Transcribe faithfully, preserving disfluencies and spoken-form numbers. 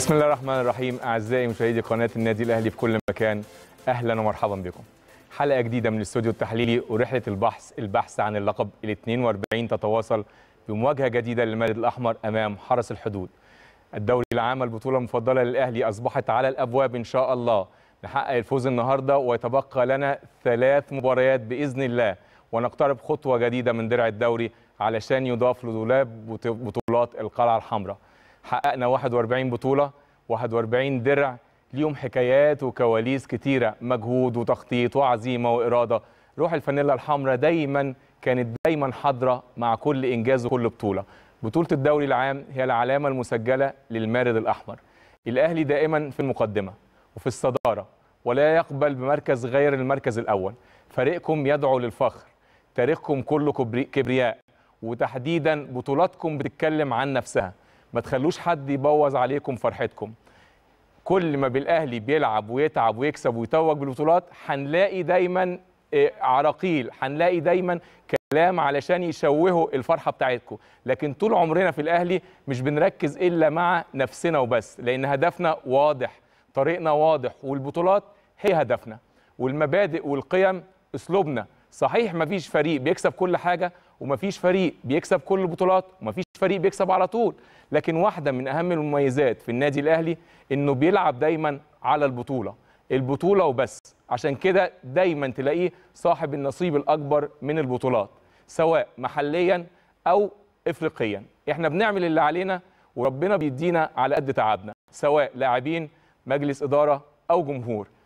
بسم الله الرحمن الرحيم. أعزائي مشاهدي قناة النادي الأهلي في كل مكان، أهلا ومرحبا بكم. حلقة جديدة من الاستوديو التحليلي ورحلة البحث البحث عن اللقب ال اثنين وأربعين تتواصل بمواجهة جديدة للمدد الأحمر أمام حرس الحدود. الدوري العام البطولة المفضلة للأهلي أصبحت على الأبواب إن شاء الله. نحقق الفوز النهاردة ويتبقى لنا ثلاث مباريات بإذن الله، ونقترب خطوة جديدة من درع الدوري علشان يضاف لدولاب بطولات القلعة الحمراء. حققنا واحد وأربعين بطولة، واحد وأربعين درع، ليهم حكايات وكواليس كتيرة، مجهود وتخطيط وعزيمة وإرادة. روح الفانيلا الحمراء دايما كانت دايما حاضرة مع كل إنجاز وكل بطولة. بطولة الدوري العام هي العلامة المسجلة للمارد الأحمر. الأهلي دائما في المقدمة وفي الصدارة، ولا يقبل بمركز غير المركز الأول. فريقكم يدعو للفخر، تاريخكم كله كبرياء، وتحديدا بطولاتكم بتتكلم عن نفسها. ما تخلوش حد يبوظ عليكم فرحتكم. كل ما بالأهلي بيلعب ويتعب ويكسب ويتوج بالبطولات هنلاقي دايما عراقيل، هنلاقي دايما كلام علشان يشوهوا الفرحه بتاعتكم. لكن طول عمرنا في الأهلي مش بنركز الا مع نفسنا وبس، لان هدفنا واضح، طريقنا واضح، والبطولات هي هدفنا، والمبادئ والقيم اسلوبنا. صحيح مفيش فريق بيكسب كل حاجه، ومفيش فريق بيكسب كل البطولات، ومفيش فريق بيكسب على طول، لكن واحده من اهم المميزات في النادي الاهلي انه بيلعب دايما على البطوله، البطوله وبس. عشان كده دايما تلاقيه صاحب النصيب الاكبر من البطولات، سواء محليا او افريقيا. احنا بنعمل اللي علينا وربنا بيدينا على قد تعبنا، سواء لاعبين، مجلس اداره، او جمهور.